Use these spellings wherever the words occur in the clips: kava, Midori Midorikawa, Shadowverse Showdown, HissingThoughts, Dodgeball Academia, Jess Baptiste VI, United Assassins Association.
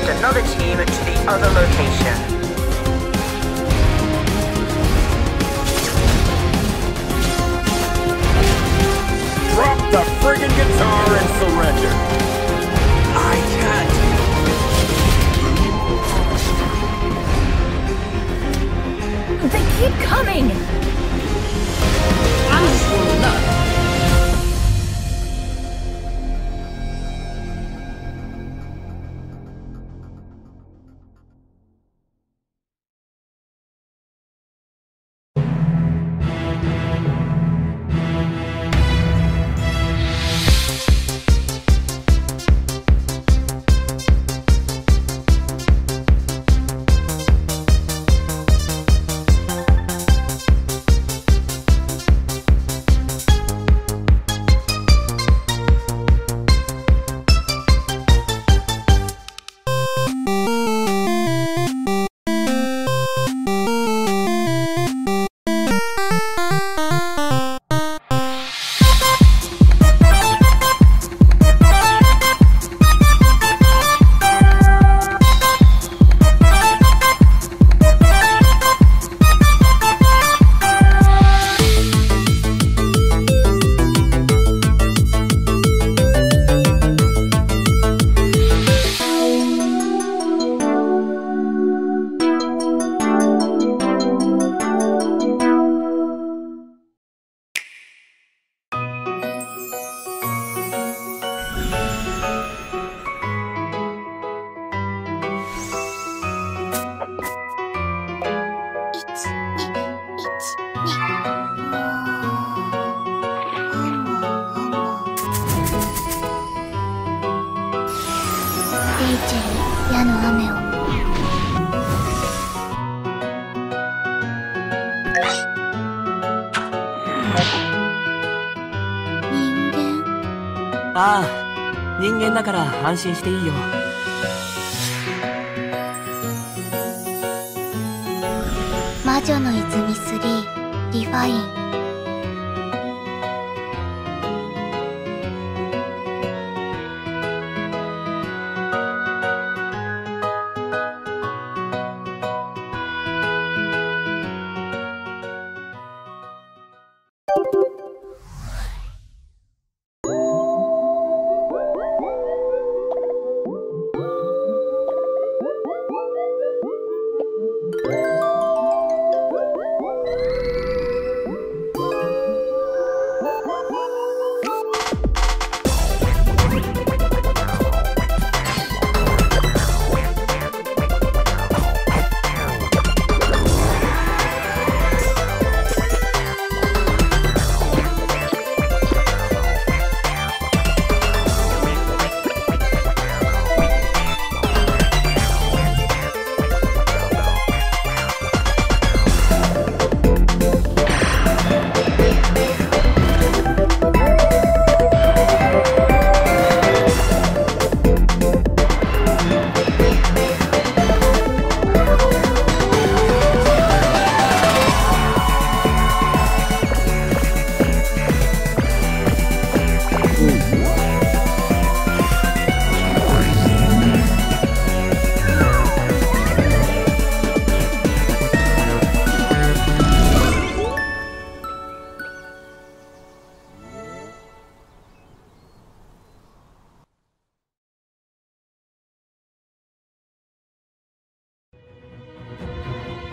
send another team to the other location. Drop the friggin' guitar and surrender! I can't! They keep coming! Unusual luck! Ah, 人間だから安心していいよ。魔女の泉3、リファイン。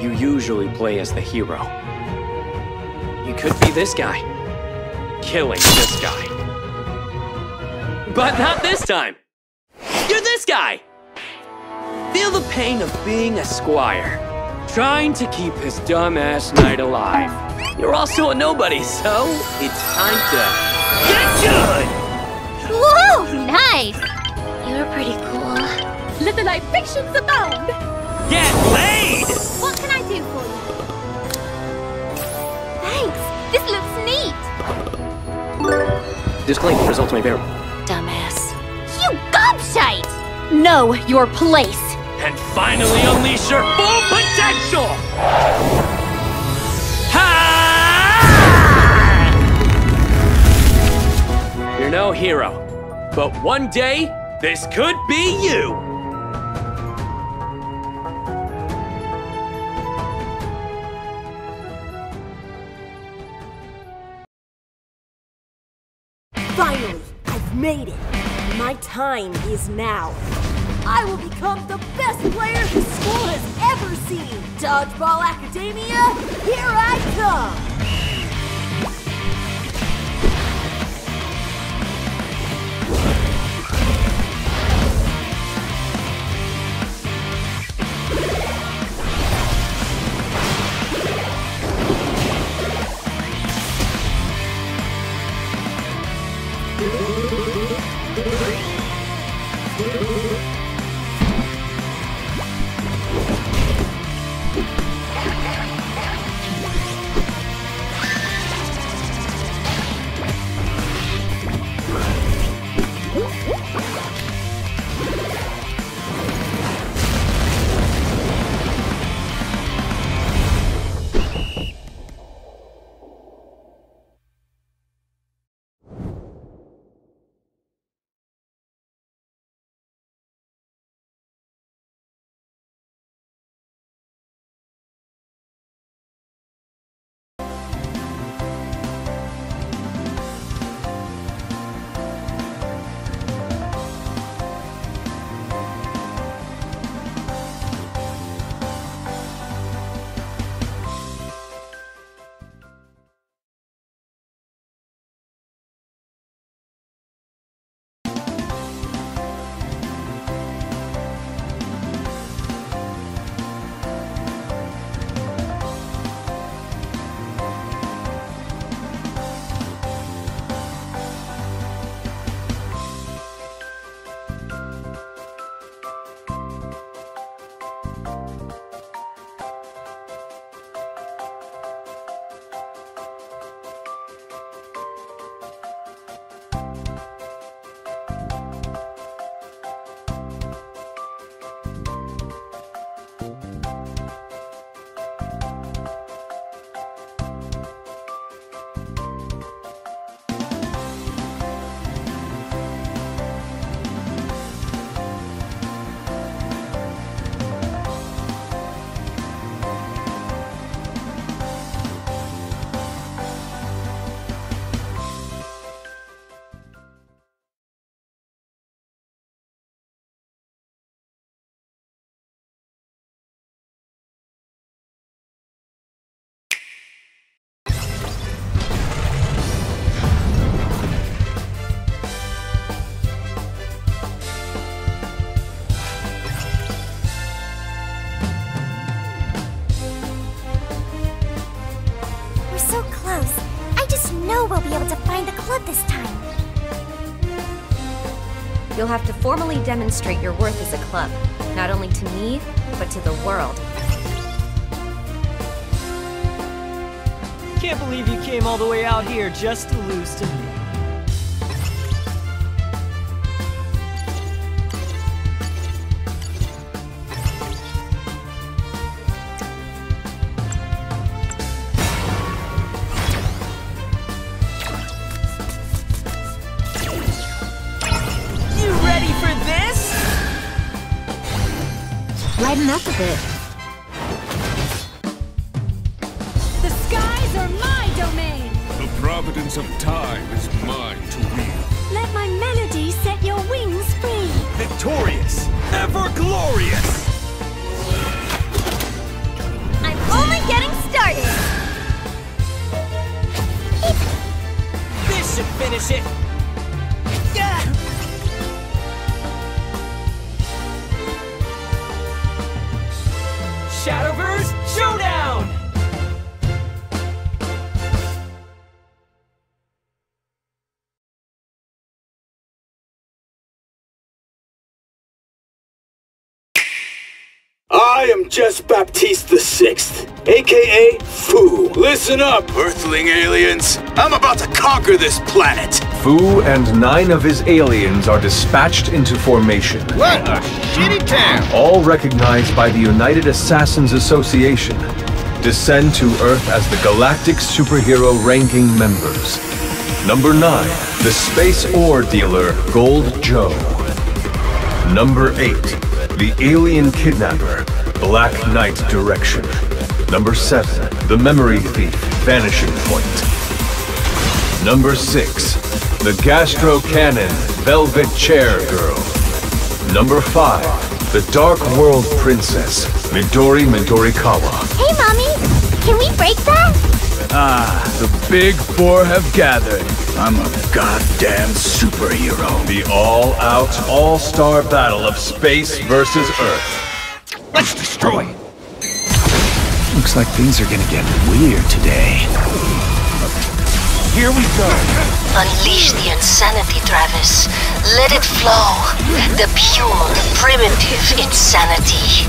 You usually play as the hero. You could be this guy. Killing this guy. But not this time! You're this guy! Feel the pain of being a squire, trying to keep his dumb-ass knight alive. You're also a nobody, so it's time to get good! Whoa, nice! You're pretty cool. Little light fictions abound! Get laid! What can I do for you? Thanks! This looks neat! Disclaimer, results may vary. Dumbass. You gobshite! Know your place! And finally unleash your full potential! Ha! You're no hero, but one day, this could be you! Finally, I've made it. My time is now. I will become the best player the school has ever seen. Dodgeball Academia, here I come. We'll be able to find the club this time. You'll have to formally demonstrate your worth as a club, not only to me, but to the world. Can't believe you came all the way out here just to lose to me. Lighten up a bit. The skies are my domain! The providence of time is mine to wield. Let my melody set your wings free! Victorious! Ever glorious! I'm only getting started! This should finish it! Yeah! Shadowverse Showdown! I am Jess Baptiste VI, aka Fu. Listen up, Earthling aliens! I'm about to conquer this planet! Fu and 9 of his aliens are dispatched into formation. What a shitty town! All recognized by the United Assassins Association. Descend to Earth as the Galactic Superhero Ranking members. Number 9, the Space Ore Dealer, Gold Joe. Number 8, the Alien Kidnapper, Black Knight Direction. Number 7, the Memory Thief, Vanishing Point. Number 6, The Gastro Cannon Velvet Chair Girl. Number 5, the Dark World Princess, Midori Midorikawa. Hey, Mommy! Can we break that? Ah, the Big Four have gathered. I'm a goddamn superhero. The all-out, all-star battle of space versus Earth. Let's destroy it! Looks like things are gonna get weird today. Here we go! Unleash the insanity, Travis. Let it flow. The pure, primitive insanity.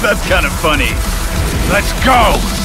That's kind of funny. Let's go!